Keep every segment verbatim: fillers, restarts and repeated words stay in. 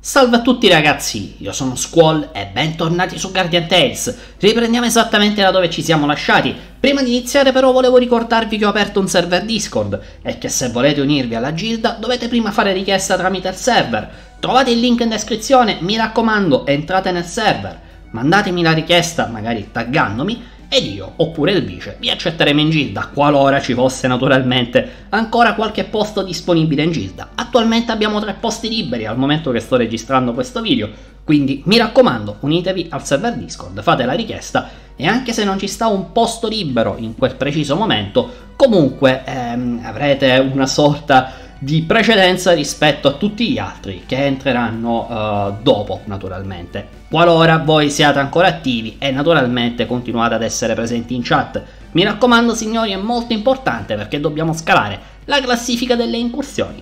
Salve a tutti ragazzi, io sono Squall e bentornati su Guardian Tales. Riprendiamo esattamente da dove ci siamo lasciati. Prima di iniziare però volevo ricordarvi che ho aperto un server Discord e che se volete unirvi alla gilda dovete prima fare richiesta tramite il server. Trovate il link in descrizione, mi raccomando entrate nel server, mandatemi la richiesta magari taggandomi ed io oppure il vice vi accetteremo in gilda qualora ci fosse naturalmente ancora qualche posto disponibile in gilda. Attualmente abbiamo tre posti liberi al momento che sto registrando questo video, quindi mi raccomando unitevi al server Discord, fate la richiesta e anche se non ci sta un posto libero in quel preciso momento comunque ehm, avrete una sorta di precedenza rispetto a tutti gli altri che entreranno uh, dopo naturalmente, qualora voi siate ancora attivi e naturalmente continuate ad essere presenti in chat. Mi raccomando signori, è molto importante perché dobbiamo scalare la classifica delle incursioni.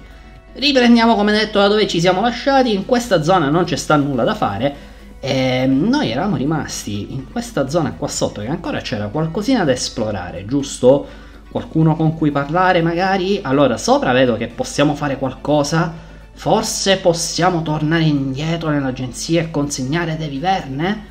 Riprendiamo come detto da dove ci siamo lasciati. In questa zona non c'è sta nulla da fare e noi eravamo rimasti in questa zona qua sotto che ancora c'era qualcosina da esplorare, giusto? Qualcuno con cui parlare magari? Allora sopra vedo che possiamo fare qualcosa, forse possiamo tornare indietro nell'agenzia e consegnare dei viverne?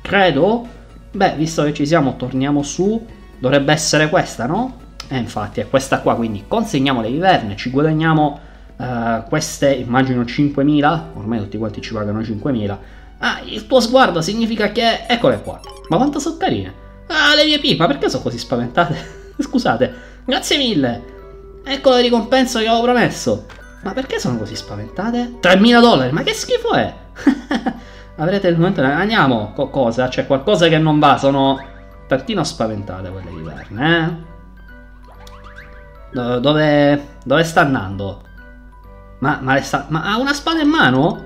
Credo? Beh, visto che ci siamo torniamo su, dovrebbe essere questa, no? E infatti è questa qua, quindi consegniamo le viverne, ci guadagniamo uh, queste immagino cinquemila, ormai tutti quanti ci pagano cinquemila. Ah, il tuo sguardo significa che... eccole qua, ma quanto sono carine! Ah, le mie pipa, perché sono così spaventate? Scusate, grazie mille. Ecco la ricompensa che avevo promesso. Ma perché sono così spaventate? tremila dollari, ma che schifo è? Avrete il momento. Andiamo, co cosa? C'è qualcosa che non va. Sono tantino spaventate quelle viverne, eh? Do dove... dove sta andando? Ma, ma, le sta... ma ha una spada in mano?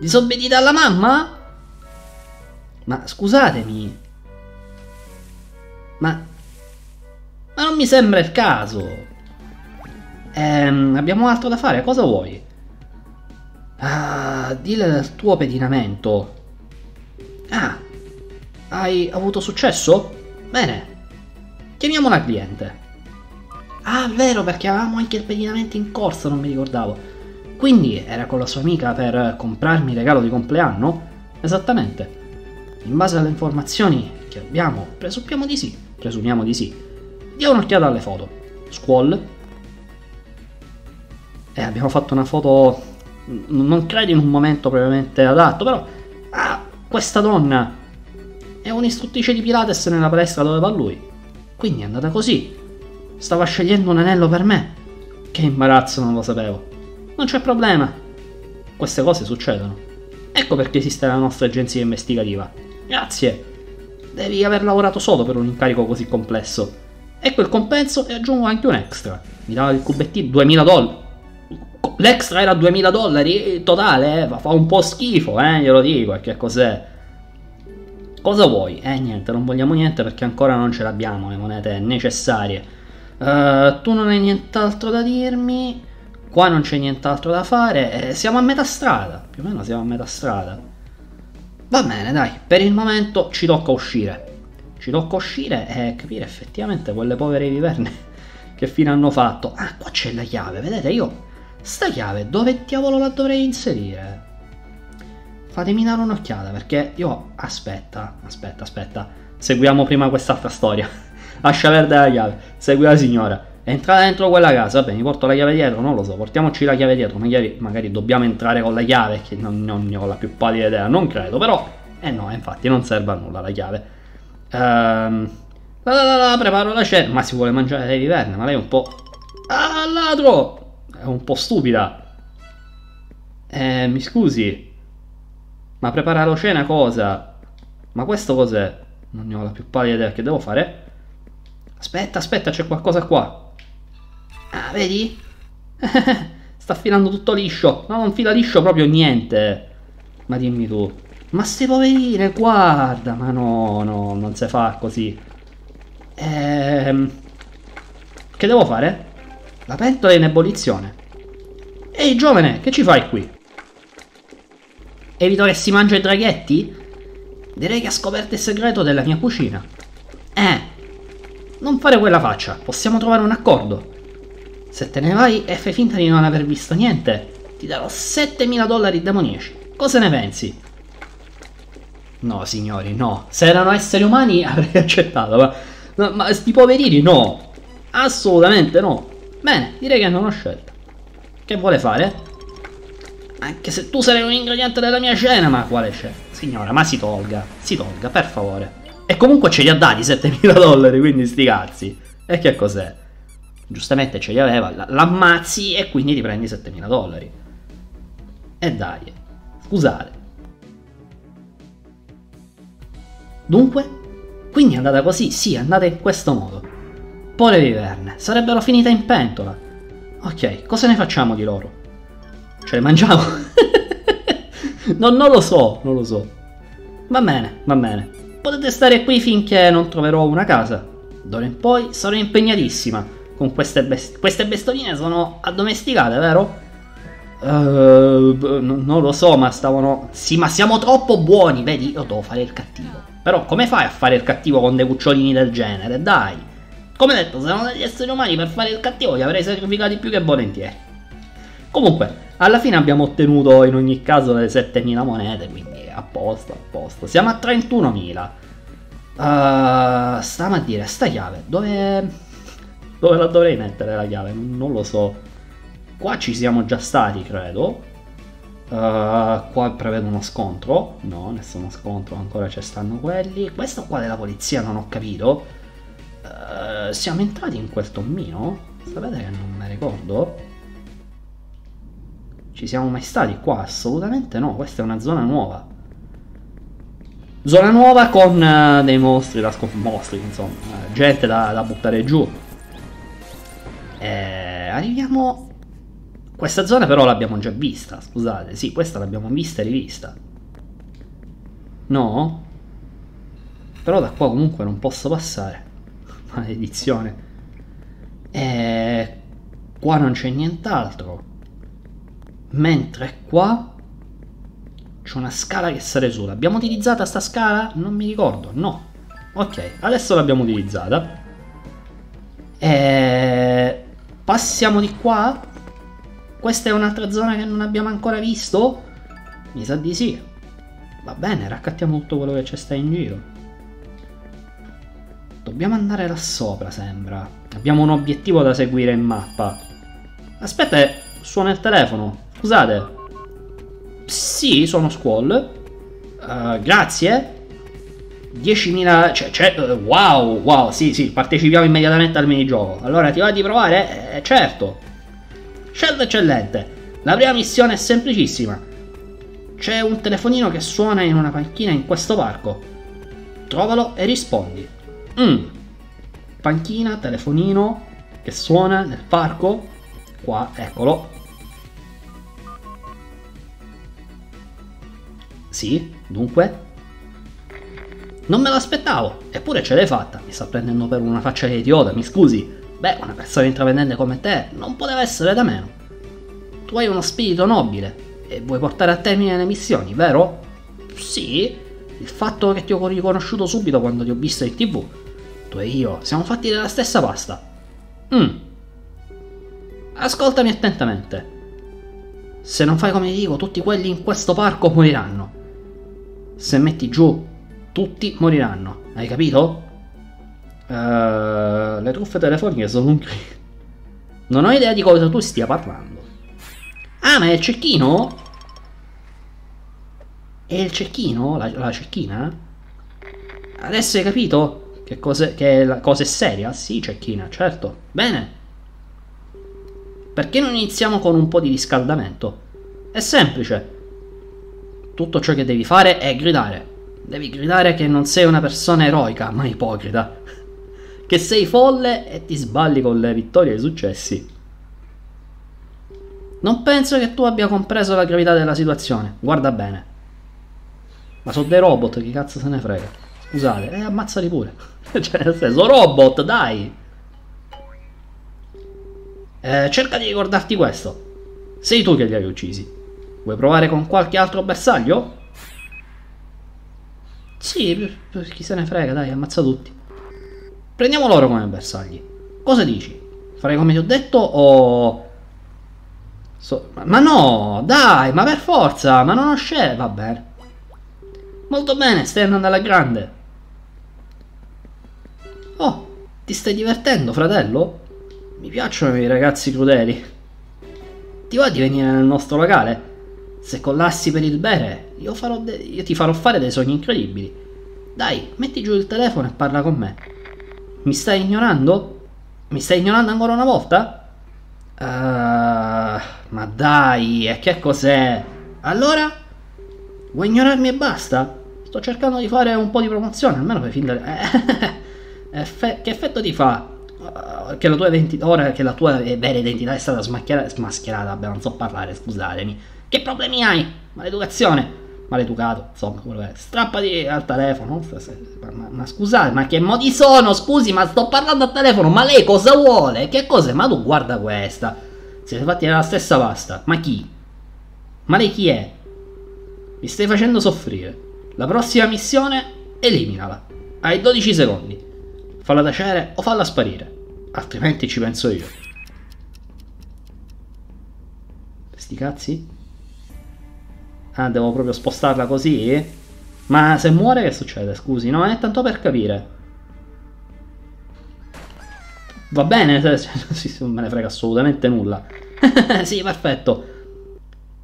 Disobbedita alla mamma? Ma scusatemi, Ma... ma non mi sembra il caso. Ehm, abbiamo altro da fare, cosa vuoi? Ah, dille del tuo pedinamento. Ah, hai avuto successo? Bene, chiamiamo la cliente. Ah, vero, perché avevamo anche il pedinamento in corso, non mi ricordavo. Quindi era con la sua amica per comprarmi il regalo di compleanno? Esattamente. In base alle informazioni che abbiamo, presumiamo di sì. Presumiamo di sì. Diamo un'occhiata alle foto. Squall. Eh, abbiamo fatto una foto... non credo in un momento propriamente adatto, però... ah, questa donna è un'istruttrice di Pilates nella palestra dove va lui. Quindi è andata così. Stava scegliendo un anello per me. Che imbarazzo, non lo sapevo. Non c'è problema. Queste cose succedono. Ecco perché esiste la nostra agenzia investigativa. Grazie. Devi aver lavorato solo per un incarico così complesso. Ecco il compenso e aggiungo anche un extra. Mi dava il cubettino, duemila dollari. L'extra era duemila dollari totale, eh? Fa un po' schifo, eh, glielo dico, che cos'è? Cosa vuoi? Eh, niente, non vogliamo niente perché ancora non ce l'abbiamo le monete necessarie. Uh, tu non hai nient'altro da dirmi, qua non c'è nient'altro da fare, eh, siamo a metà strada, più o meno siamo a metà strada. Va bene, dai, per il momento ci tocca uscire. Ci tocca uscire e capire effettivamente quelle povere viverne che fine hanno fatto. Ah, qua c'è la chiave, vedete io? Sta chiave, dove diavolo la dovrei inserire? Fatemi dare un'occhiata perché io... Aspetta, aspetta, aspetta. Seguiamo prima quest'altra storia. Lascia perdere la chiave. Segui la signora. Entra dentro quella casa, vabbè, mi porto la chiave dietro, non lo so. Portiamoci la chiave dietro, magari, magari dobbiamo entrare con la chiave, che non, non ne ho la più pallida idea, non credo, però... Eh no, infatti non serve a nulla la chiave. Um, la, la, la, la, preparo la cena. Ma si vuole mangiare le viverne, ma lei è un po'... ah, ladro! È un po' stupida. Eh, mi scusi, ma preparare la cena cosa? Ma questo cos'è? Non ne ho la più pallida idea che devo fare. Aspetta, aspetta, c'è qualcosa qua. Ah, vedi? Sta filando tutto liscio. No, non fila liscio proprio niente. Ma dimmi tu. Ma ste poverine, guarda, ma no, no, non si fa così. Ehm, che devo fare? La pentola è in ebollizione. Ehi, giovane, che ci fai qui? evito che si mangia i draghetti? Direi che ha scoperto il segreto della mia cucina. Eh, non fare quella faccia, possiamo trovare un accordo. Se te ne vai e fai finta di non aver visto niente, ti darò settemila dollari demoniaci. Cosa ne pensi? No, signori, no. Se erano esseri umani avrei accettato, ma, ma, ma sti poverini no. Assolutamente no. Bene, direi che non ho scelta. Che vuole fare? Anche se tu sarai un ingrediente della mia cena, ma quale c'è? Signora, ma si tolga, si tolga, per favore. E comunque ce li ha dati settemila dollari, quindi sti cazzi. E che cos'è? Giustamente ce li aveva, l'ammazzi e quindi ti prendi settemila dollari. E dai, scusate. Dunque? Quindi è andata così, sì, è andata in questo modo. Poi le viverne, sarebbero finite in pentola. Ok, cosa ne facciamo di loro? Ce le mangiamo? no, non lo so, non lo so. Va bene, va bene. Potete stare qui finché non troverò una casa. D'ora in poi sarò impegnatissima. Con queste, best queste bestoline sono addomesticate, vero? Uh, non lo so, ma stavano... Sì, ma siamo troppo buoni, vedi? Io devo fare il cattivo. Però come fai a fare il cattivo con dei cucciolini del genere? Dai! Come detto, se erano degli esseri umani per fare il cattivo li avrei sacrificati più che volentieri. Comunque, alla fine abbiamo ottenuto in ogni caso le settemila monete, quindi a posto, a posto. Siamo a trentunomila. Uh, stiamo a dire, sta chiave, dove... Dove la dovrei mettere la chiave? Non lo so. Qua ci siamo già stati, credo. Uh, qua prevedo uno scontro. No, nessuno scontro, ancora ci stanno quelli. Questo qua della polizia non ho capito. Uh, siamo entrati in quel tombino? Sapete che non me ne ricordo? Ci siamo mai stati qua? Assolutamente no, questa è una zona nuova. Zona nuova con uh, dei mostri da sconfiggere. Mostri, insomma, uh, gente da, da buttare giù. Eh, arriviamo... Questa zona però l'abbiamo già vista, scusate. Sì, questa l'abbiamo vista e rivista. No? Però da qua comunque non posso passare. Maledizione. Eh, qua non c'è nient'altro. Mentre qua... C'è una scala che sale su. L'abbiamo utilizzata sta scala? Non mi ricordo, no. Ok, adesso l'abbiamo utilizzata. Eh... Passiamo di qua? Questa è un'altra zona che non abbiamo ancora visto? Mi sa di sì. Va bene, raccattiamo tutto quello che c'è sta in giro. Dobbiamo andare là sopra, sembra. Abbiamo un obiettivo da seguire in mappa. Aspetta, suona il telefono. Scusate. Sì, sono Squall. Uh, grazie. diecimila... Cioè, cioè, wow, wow, sì, sì, partecipiamo immediatamente al minigioco. Allora, ti va di provare? Eh, certo. Scelta eccellente. La prima missione è semplicissima. C'è un telefonino che suona in una panchina in questo parco. Trovalo e rispondi. Mm. Panchina, telefonino che suona nel parco. Qua, eccolo. Sì, dunque... Non me l'aspettavo, eppure ce l'hai fatta, mi sta prendendo per una faccia di idiota, mi scusi. Beh, una persona intraprendente come te non poteva essere da meno. Tu hai uno spirito nobile e vuoi portare a termine le missioni, vero? Sì, il fatto che ti ho riconosciuto subito quando ti ho visto in tv. Tu e io siamo fatti della stessa pasta. Mmm. Ascoltami attentamente. Se non fai come ti dico, tutti quelli in questo parco moriranno. Se metti giù... Tutti moriranno, hai capito? Uh, le truffe telefoniche sono un crimine. Non ho idea di cosa tu stia parlando. Ah, ma è il cecchino? È il cecchino? La, la cecchina? Adesso hai capito che cosa, che la cosa è seria? Sì, cecchina, certo. Bene. Perché non iniziamo con un po' di riscaldamento? È semplice. Tutto ciò che devi fare è gridare. Devi gridare che non sei una persona eroica, ma ipocrita. Che sei folle e ti sballi con le vittorie e i successi. Non penso che tu abbia compreso la gravità della situazione. Guarda bene. Ma sono dei robot, che cazzo se ne frega. Scusate, e eh, ammazzali pure. Cioè, nel senso, robot, dai! Eh, cerca di ricordarti questo. Sei tu che li hai uccisi. Vuoi provare con qualche altro bersaglio? Sì, chi se ne frega, dai, ammazza tutti. Prendiamo loro come bersagli. Cosa dici? Farei come ti ho detto o... So... Ma no, dai, ma per forza, ma non ho scelto, va bene. Molto bene, stai andando alla grande. Oh, ti stai divertendo, fratello? Mi piacciono i ragazzi crudeli. Ti va di venire nel nostro locale? Se collassi per il bere, io, farò io ti farò fare dei sogni incredibili. Dai, metti giù il telefono e parla con me. Mi stai ignorando? Mi stai ignorando ancora una volta? Uh, ma dai, e che cos'è? Allora? Vuoi ignorarmi e basta? Sto cercando di fare un po' di promozione, almeno per fin dalle... Effe che effetto ti fa? Uh, che la tua identità, ora che la tua vera identità è stata smascherata, beh, non so parlare, scusatemi. Che problemi hai? Maleducazione. Maleducato, insomma, quello che è. Strappati al telefono. Ma, ma, ma scusate, ma che modi sono? Scusi, ma sto parlando al telefono. Ma lei cosa vuole? Che cos'è? Ma tu guarda questa. Siete fatti nella stessa pasta. Ma chi? Ma lei chi è? Mi stai facendo soffrire. La prossima missione, eliminala. Hai dodici secondi. Falla tacere o falla sparire. Altrimenti ci penso io. Sti cazzi? Ah, devo proprio spostarla così? Ma se muore che succede? Scusi, no? È tanto per capire. Va bene? Non me ne frega assolutamente nulla. Sì, perfetto.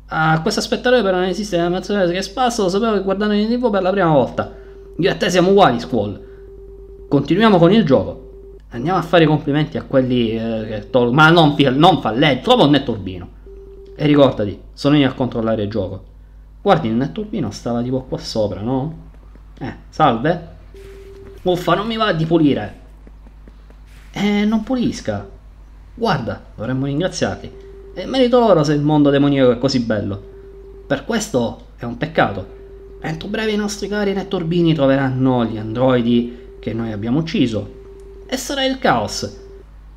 A questo spettatore però non esiste un'animazione che spassa. Lo sapevo che guardando in tv per la prima volta. Io e te siamo uguali, Squall. Continuiamo con il gioco. Andiamo a fare i complimenti a quelli eh, che tolgono. Ma non, non falleggi, trova un netturbino. E ricordati, sono io a controllare il gioco. Guardi, il netturbino stava tipo qua sopra, no? Eh, salve. Uffa, non mi va di pulire. Eh, non pulisca. Guarda, dovremmo ringraziarli. E merito loro se il mondo demoniaco è così bello. Per questo è un peccato. Entro breve i nostri cari netturbini troveranno gli androidi che noi abbiamo ucciso. E sarà il caos.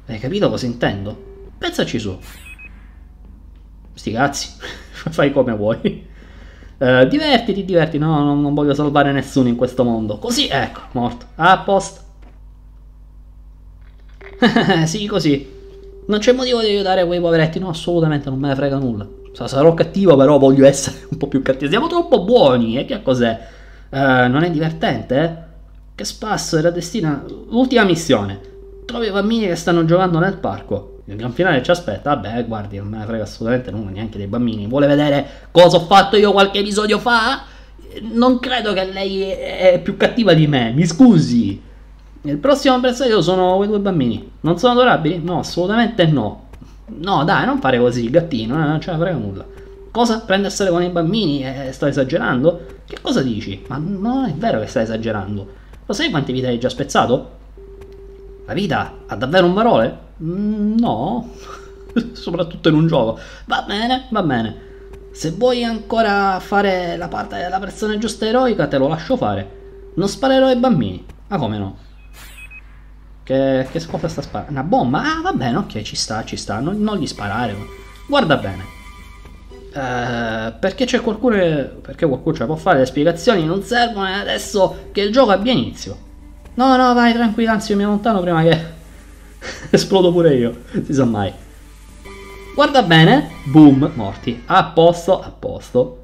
Hai capito cosa intendo? Pensaci su. Sti cazzi. Fai come vuoi. Uh, divertiti, divertiti, no, non, non voglio salvare nessuno in questo mondo. Così, ecco, morto. A posto. Sì, così. Non c'è motivo di aiutare quei poveretti, no, assolutamente, non me ne frega nulla. Sarò cattivo, però voglio essere un po' più cattivo. Siamo troppo buoni, e eh? Che cos'è? Uh, non è divertente, eh? Che spasso, era destina... L'ultima missione. Trovi i bambini che stanno giocando nel parco. Il gran finale ci aspetta, vabbè, guardi, non me ne frega assolutamente nulla, neanche dei bambini. Vuole vedere cosa ho fatto io qualche episodio fa? Non credo che lei è più cattiva di me, mi scusi. Il prossimo bersaglio sono quei due bambini. Non sono adorabili? No, assolutamente no. No, dai, non fare così, gattino, eh, non ce ne frega nulla. Cosa? Prendersene con i bambini? Eh, sto esagerando? Che cosa dici? Ma non è vero che stai esagerando. Lo sai quante vite hai già spezzato? La vita ha davvero un valore? No, soprattutto in un gioco. Va bene, va bene. Se vuoi ancora fare la parte della persona giusta eroica, te lo lascio fare. Non sparerò ai bambini. Ma come no? Che, che scopa sta sparando? Una bomba? Ah, va bene, ok, ci sta, ci sta. Non, non gli sparare. Guarda bene. Eh, perché c'è qualcuno che, perché qualcuno ce la può fare? Le spiegazioni non servono adesso che il gioco abbia inizio. No, no, vai, tranquillo, anzi io mi allontano prima che... esplodo pure io, si sa mai. Guarda bene, boom, morti. A posto, a posto.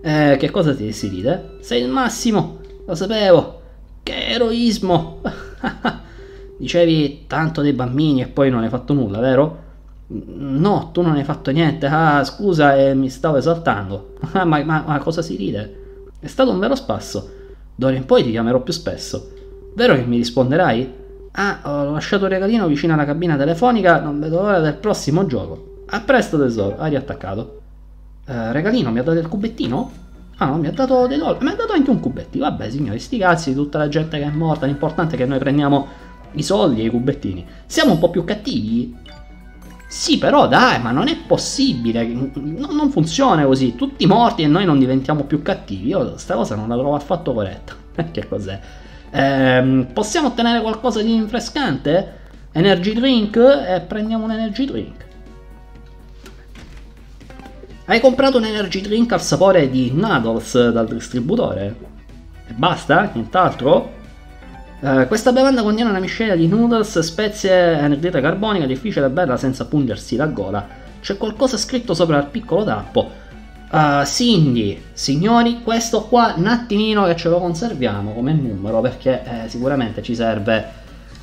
eh, che cosa ti si ride? Sei il massimo, lo sapevo. Che eroismo. Dicevi tanto dei bambini e poi non hai fatto nulla, vero? No, tu non hai fatto niente. Ah, scusa, eh, mi stavo esaltando. ma, ma, ma cosa si ride? È stato un vero spasso. D'ora in poi ti chiamerò più spesso. Vero che mi risponderai? Ah, ho lasciato un regalino vicino alla cabina telefonica, non vedo l'ora del prossimo gioco. A presto tesoro, hai riattaccato. Eh, regalino, mi ha dato il cubettino? Ah no, mi ha dato dei dollari, mi ha dato anche un cubettino. Vabbè signori, sti cazzi, tutta la gente che è morta, l'importante è che noi prendiamo i soldi e i cubettini. Siamo un po' più cattivi? Sì però dai, ma non è possibile, no, non funziona così, tutti morti e noi non diventiamo più cattivi. Io sta cosa non la trovo affatto corretta. Che cos'è? Eh, possiamo ottenere qualcosa di rinfrescante? Energy drink? Eh, prendiamo un energy drink. Hai comprato un energy drink al sapore di Nuddles dal distributore? E basta? Nient'altro? Eh, questa bevanda contiene una miscela di noodles, spezie, anidride carbonica, difficile e bella senza pungersi la gola. C'è qualcosa scritto sopra il piccolo tappo. Uh, Cindy, signori, questo qua un attimino che ce lo conserviamo come numero, perché eh, sicuramente ci serve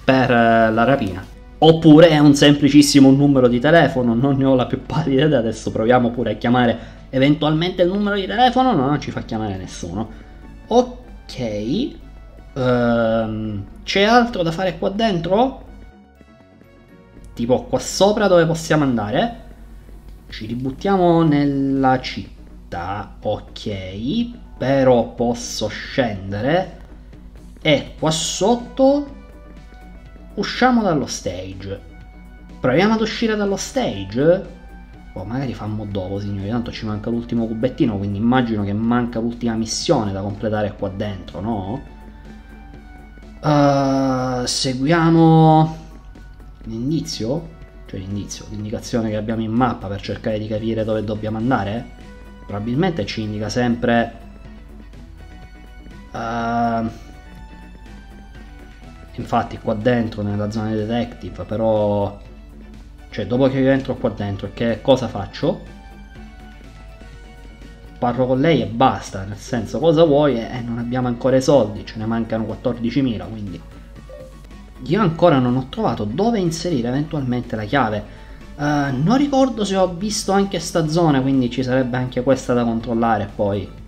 per eh, la rapina. Oppure è un semplicissimo numero di telefono, non ne ho la più pallida idea. Adesso proviamo pure a chiamare eventualmente il numero di telefono. No, non ci fa chiamare nessuno. Ok, um, c'è altro da fare qua dentro? Tipo qua sopra dove possiamo andare? Ci ributtiamo nella città, ok, però posso scendere e qua sotto usciamo dallo stage. Proviamo ad uscire dallo stage? O oh, magari fammo dopo, signori, tanto ci manca l'ultimo cubettino, quindi immagino che manca l'ultima missione da completare qua dentro, no? Uh, seguiamo l'indizio? Cioè l'indizio, l'indicazione che abbiamo in mappa per cercare di capire dove dobbiamo andare, probabilmente ci indica sempre uh, infatti qua dentro nella zona di detective, però cioè dopo che io entro qua dentro che cosa faccio? Parlo con lei e basta, nel senso cosa vuoi, e eh, non abbiamo ancora i soldi, ce ne mancano quattordicimila, quindi io ancora non ho trovato dove inserire eventualmente la chiave. Uh, non ricordo se ho visto anche sta zona, quindi ci sarebbe anche questa da controllare poi.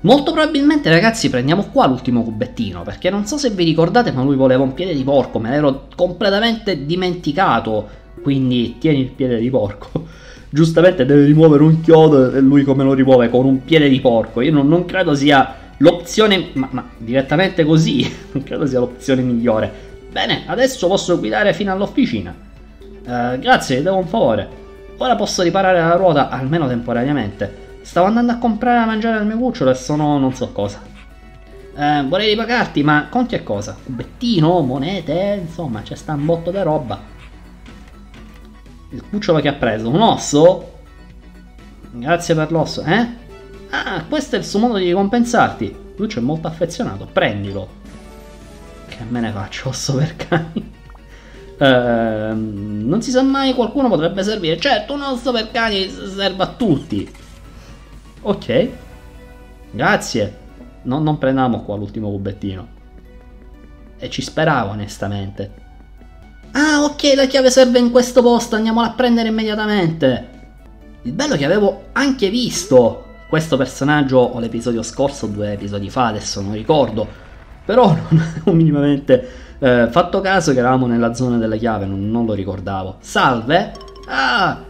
Molto probabilmente, ragazzi, prendiamo qua l'ultimo cubettino, perché non so se vi ricordate, ma lui voleva un piede di porco, me l'ero completamente dimenticato. Quindi tieni il piede di porco. Giustamente deve rimuovere un chiodo e lui come lo rimuove? Con un piede di porco. Io non, non credo sia l'opzione, ma, ma direttamente così, non credo sia l'opzione migliore. Bene, adesso posso guidare fino all'officina. Uh, grazie, ti devo un favore. Ora posso riparare la ruota, almeno temporaneamente. Stavo andando a comprare da mangiare al mio cucciolo e sono non so cosa. Uh, vorrei ripagarti, ma con che cosa? Cubettino, monete, insomma, c'è sta un botto di roba. Il cucciolo che ha preso, un osso? Grazie per l'osso, eh? Ah, questo è il suo modo di ricompensarti. Lui c'è molto affezionato, prendilo. Che me ne faccio, osso per cani? eh, non si sa mai, qualcuno potrebbe servire. Certo, un osso per cani serve a tutti. Ok, grazie. No, non prendiamo qua l'ultimo cubettino. E ci speravo, onestamente. Ah, ok, la chiave serve in questo posto, andiamola a prendere immediatamente. Il bello è che avevo anche visto questo personaggio o l'episodio scorso, due episodi fa, adesso non ricordo. Però non avevo minimamente eh, fatto caso che eravamo nella zona della chiave, non, non lo ricordavo. Salve! Ah!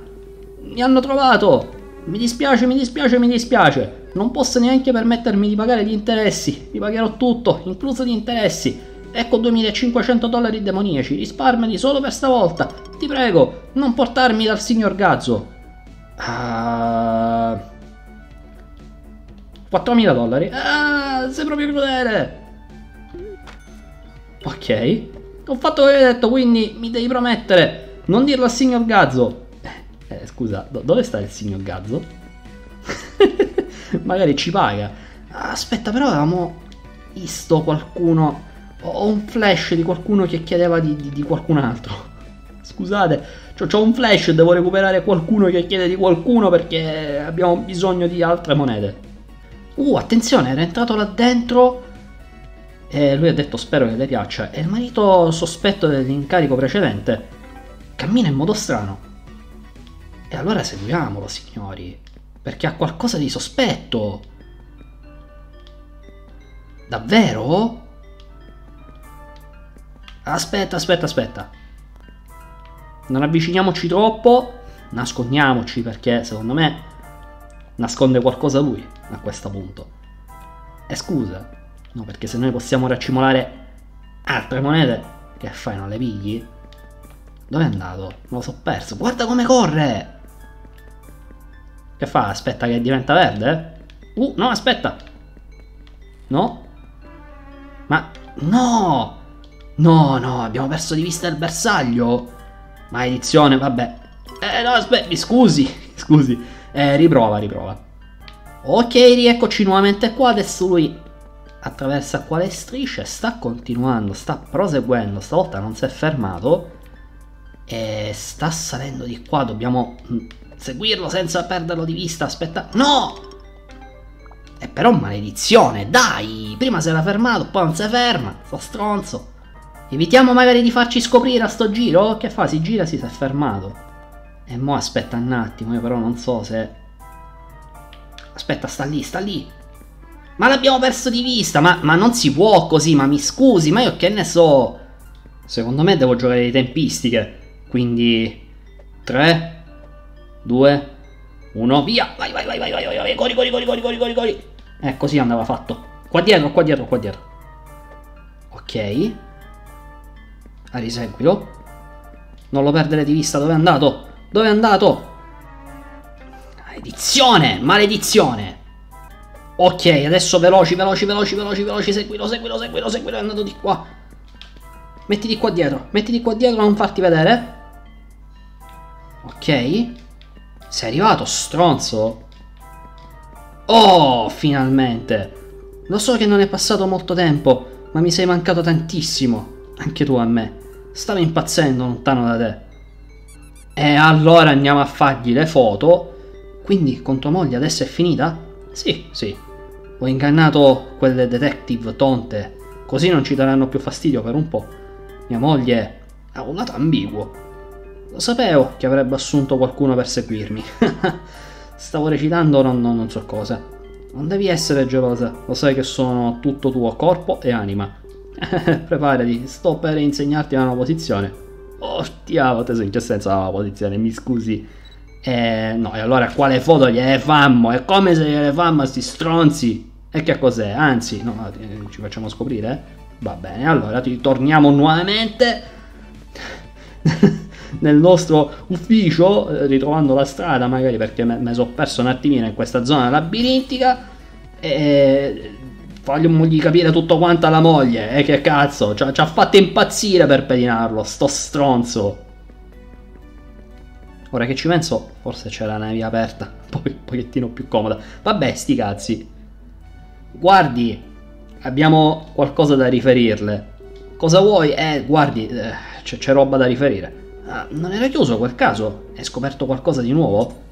Mi hanno trovato! Mi dispiace, mi dispiace, mi dispiace. Non posso neanche permettermi di pagare gli interessi. Vi pagherò tutto, incluso gli interessi. Ecco duemilacinquecento dollari demoniaci, risparmiali solo per stavolta. Ti prego, non portarmi dal signor Gazzo. Ah... quattromila dollari. Ah, sei proprio crudele! Ok, ho fatto quello che hai detto, quindi mi devi promettere, non dirlo al signor Gazzo. Eh, scusa, do dove sta il signor Gazzo? Magari ci paga. Aspetta, però avevamo visto qualcuno, ho un flash di qualcuno che chiedeva di, di, di qualcun altro. Scusate, c'ho un flash e devo recuperare qualcuno che chiede di qualcuno perché abbiamo bisogno di altre monete. Uh, attenzione, era entrato là dentro. E lui ha detto spero che le piaccia, e il marito sospetto dell'incarico precedente cammina in modo strano. E allora seguiamolo, signori, perché ha qualcosa di sospetto. Davvero? Aspetta, aspetta, aspetta. Non avviciniamoci troppo, nascondiamoci, perché secondo me nasconde qualcosa lui a questo punto. E scusa. No, perché se noi possiamo raccimolare altre monete, che fai, non le pigli? Dove è andato? Non lo so, perso. Guarda come corre! Che fa? Aspetta che diventa verde? Uh, no, aspetta! No? Ma... no! No, no, abbiamo perso di vista il bersaglio! Maledizione, vabbè. Eh, no, aspetta, mi scusi, scusi. eh, riprova, riprova. Ok, rieccoci nuovamente qua, adesso lui attraversa qua le strisce, sta continuando, sta proseguendo, stavolta non si è fermato e sta salendo di qua, dobbiamo seguirlo senza perderlo di vista, aspetta, no! E però maledizione, dai! Prima si era fermato, poi non si ferma, sto stronzo. Evitiamo magari di farci scoprire a sto giro, che fa? Si gira, si si è fermato. E mo aspetta un attimo, io però non so se... Aspetta, sta lì, sta lì. Ma l'abbiamo perso di vista, ma, ma non si può così, ma mi scusi, ma io che ne so. Secondo me devo giocare le tempistiche, quindi... tre, due, uno, via, vai, vai, vai, vai, vai, vai, vai, corri, corri, corri, corri, corri, corri, corri. Eh, così andava fatto. Qua dietro, qua dietro, qua dietro. Ok. A riseguilo. Non lo perdere di vista, dove è andato? Dove è andato? Maledizione, maledizione. Ok, adesso veloci, veloci, veloci, veloci, veloci, seguilo, seguilo, seguilo, seguilo, è andato di qua. Mettiti qua dietro, mettiti qua dietro, non farti vedere. Ok. Sei arrivato, stronzo? Oh, finalmente. Lo so che non è passato molto tempo, ma mi sei mancato tantissimo. Anche tu a me. Stavo impazzendo lontano da te. E allora andiamo a fargli le foto. Quindi con tua moglie adesso è finita? Sì, sì. Ho ingannato quelle detective tonte. Così non ci daranno più fastidio per un po'. Mia moglie ha un lato ambiguo. Lo sapevo che avrebbe assunto qualcuno per seguirmi. Stavo recitando non, non, non so cosa. Non devi essere gelosa. Lo sai che sono tutto tuo, corpo e anima. Preparati, sto per insegnarti una nuova posizione. Oh, diavolo, te sei in che senso la nuova posizione, mi scusi. Eh, no, e allora quale foto gliele fammo? È come se gliele fammo a sti stronzi. E che cos'è? Anzi, no, ci facciamo scoprire? Eh? Va bene, allora ti torniamo nuovamente nel nostro ufficio, ritrovando la strada magari, perché mi sono perso un attimino in questa zona labirintica. E... fagliomogli capire tutto quanto alla moglie, eh, che cazzo, ci ha fatto impazzire per pedinarlo, sto stronzo. Ora che ci penso, forse c'era una via aperta, poi un pochettino più comoda. Vabbè, sti cazzi. Guardi, abbiamo qualcosa da riferirle. Cosa vuoi? Eh, guardi, eh, c'è roba da riferire. Ah, non era chiuso quel caso? Hai scoperto qualcosa di nuovo?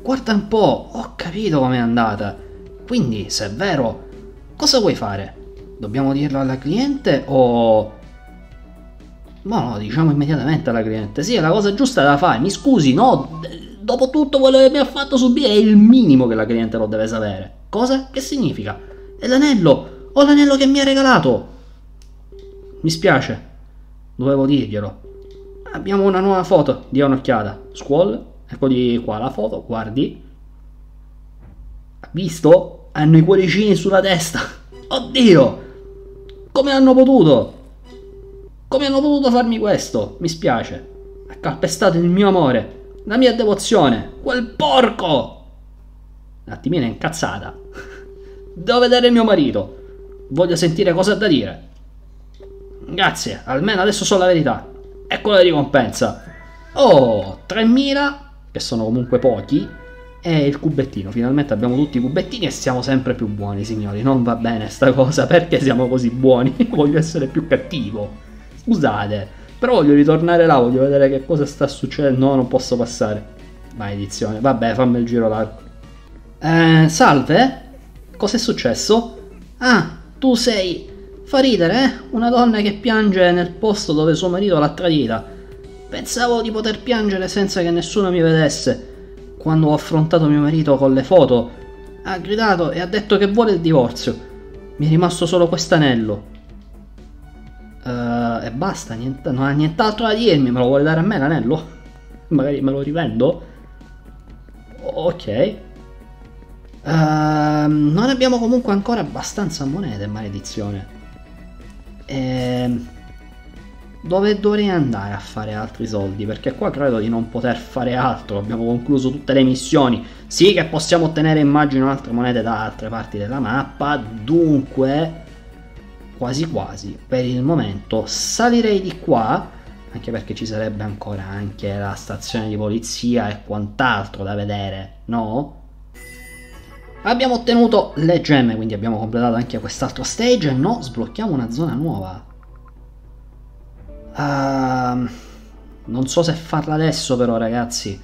Guarda un po', ho capito com'è andata. Quindi, se è vero, cosa vuoi fare? Dobbiamo dirlo alla cliente o... No, no, diciamo immediatamente alla cliente. Sì, è la cosa giusta da fare, mi scusi, no? Dopo tutto quello che mi ha fatto subire è il minimo che la cliente lo deve sapere. Cosa? Che significa? È l'anello! Ho l'anello che mi ha regalato! Mi spiace, dovevo dirglielo. Abbiamo una nuova foto, dia un'occhiata. Squall, eccoli qua la foto, guardi. Visto? Hanno i cuoricini sulla testa. Oddio! Come hanno potuto? Come hanno potuto farmi questo? Mi spiace. Ha calpestato il mio amore, la mia devozione. Quel porco! Un attimino è incazzata. Devo vedere mio marito. Voglio sentire cosa ha da dire. Grazie, almeno adesso so la verità. Ecco la ricompensa. Oh, tremila, che sono comunque pochi. E il cubettino, finalmente abbiamo tutti i cubettini e siamo sempre più buoni, signori. Non va bene sta cosa, perché siamo così buoni? Voglio essere più cattivo. Scusate, però voglio ritornare là, voglio vedere che cosa sta succedendo. No, non posso passare. Maledizione, vabbè, fammi il giro largo. Eh, salve? Cos'è successo? Ah, tu sei... Fa ridere, eh? Una donna che piange nel posto dove suo marito l'ha tradita. Pensavo di poter piangere senza che nessuno mi vedesse. Quando ho affrontato mio marito con le foto, ha gridato e ha detto che vuole il divorzio. Mi è rimasto solo quest'anello. Uh, e basta, niente, non ha nient'altro da dirmi. Me lo vuole dare a me l'anello? Magari me lo rivendo? Ok. Uh, non abbiamo comunque ancora abbastanza monete, maledizione. E... dove dovrei andare a fare altri soldi? Perché qua credo di non poter fare altro. Abbiamo concluso tutte le missioni. Sì che possiamo ottenere, immagino, altre monete da altre parti della mappa. Dunque, quasi quasi, per il momento salirei di qua. anche perché ci sarebbe ancora anche la stazione di polizia e quant'altro da vedere, no? Abbiamo ottenuto le gemme, quindi abbiamo completato anche quest'altro stage. No, sblocchiamo una zona nuova. Uh, non so se farla adesso però, ragazzi.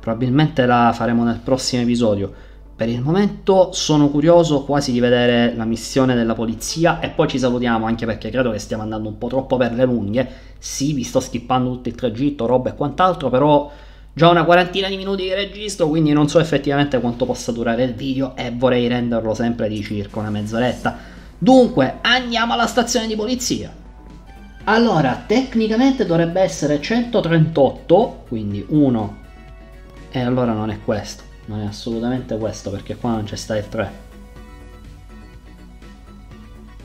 Probabilmente la faremo nel prossimo episodio. Per il momento sono curioso quasi di vedere la missione della polizia. E poi ci salutiamo, anche perché credo che stiamo andando un po' troppo per le lunghe. Sì, vi sto skippando tutto il tragitto, roba e quant'altro, però... già una quarantina di minuti di registro, quindi non so effettivamente quanto possa durare il video e vorrei renderlo sempre di circa una mezz'oretta. Dunque, andiamo alla stazione di polizia. Allora, tecnicamente dovrebbe essere centotrentotto, quindi uno. E allora non è questo, non è assolutamente questo, perché qua non c'è sta il tre.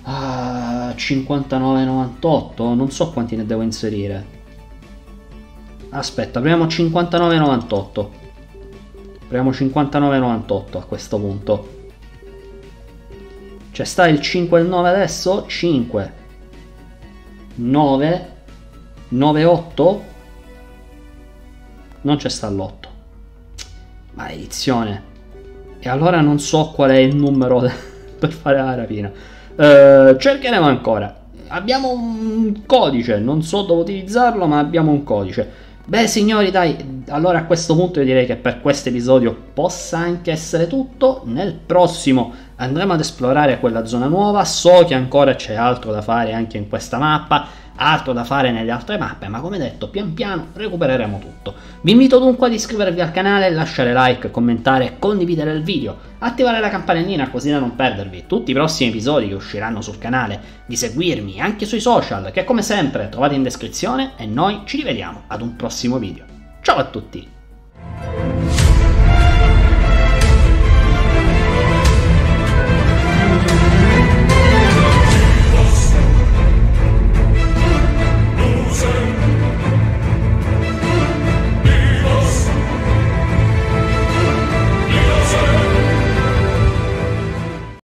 Ah, cinquantanove virgola novantotto, non so quanti ne devo inserire. Aspetta, proviamo cinquantanove virgola novantotto. Proviamo cinquantanove virgola novantotto a questo punto. C'è sta il cinque e il nove adesso? cinque. nove. nove virgola otto. Non c'è sta l'otto. Maledizione. E allora non so qual è il numero per fare la rapina. Eh, cercheremo ancora. Abbiamo un codice, non so dove utilizzarlo, ma abbiamo un codice. Beh signori, dai, allora a questo punto io direi che per questo episodio possa anche essere tutto. Nel prossimo andremo ad esplorare quella zona nuova. So che ancora c'è altro da fare anche in questa mappa, altro da fare nelle altre mappe, ma come detto pian piano recupereremo tutto. Vi invito dunque ad iscrivervi al canale, lasciare like, commentare, condividere il video, attivare la campanellina così da non perdervi tutti i prossimi episodi che usciranno sul canale, di seguirmi anche sui social che come sempre trovate in descrizione e noi ci rivediamo ad un prossimo video. Ciao a tutti!